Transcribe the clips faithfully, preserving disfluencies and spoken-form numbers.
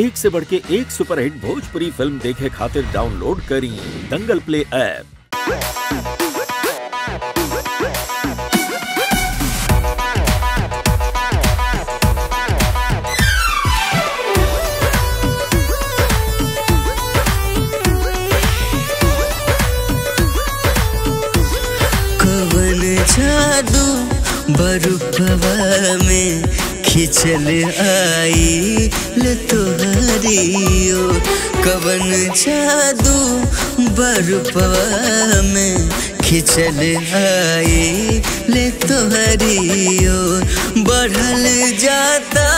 एक से बढ़ के एक सुपरहिट भोजपुरी फिल्म देखे खातिर डाउनलोड करी दंगल प्ले ऐप। जादू बरुपवा में खिंचल आई ल तोहरी ओ कवन जादू बरुपवा में खिंचल आई ले तोहरी ओ बढ़ल जाता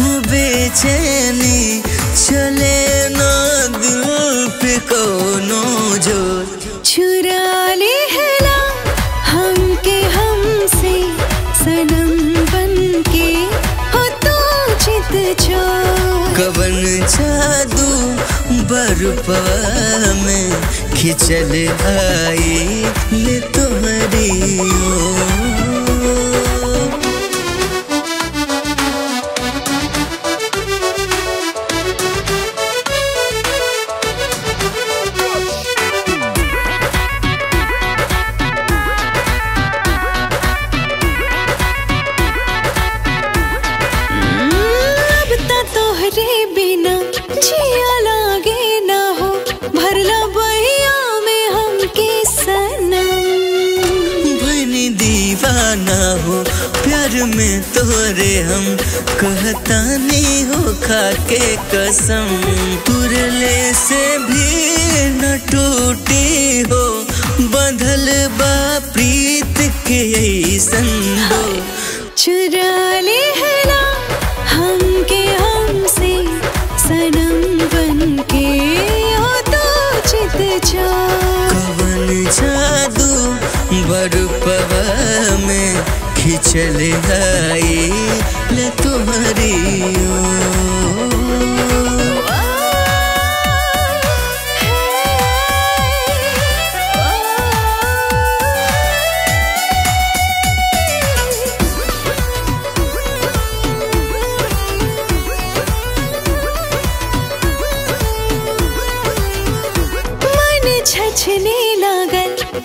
हूँ बेचैनी चले न दिल पे कोनो जो छुरा ले कवन जादू बरुपा में खिंचल आई ले तोहरी ओ। हो प्यार में तोरे हम कहता नहीं हो खा के कसम तुरले से भी न टूटी हो बंधल बा प्रीत के ऐसन हो चुरा ले हला हम के हमसे सनम बन के हो तो चित छो कवन जादू बरुपवा में खिंचल आई ल तोहरी ओ।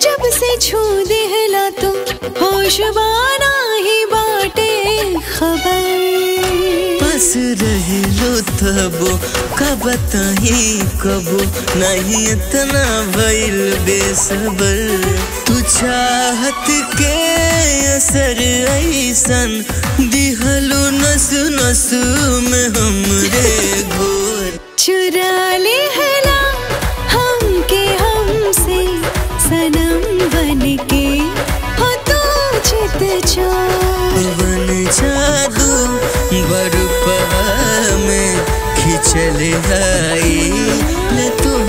जब से छू दिहला तो होशबाना ही बाटे खबर बस रहे लो तबो कब ही कबो नहीं इतना भइल बेसबर तू चाहत के असर ऐसन दिहलो नसु नसु में हमरे घोर चुरा ले हला कवन जादू बरुपवा में खिंचल आई ले तोहरी ओ।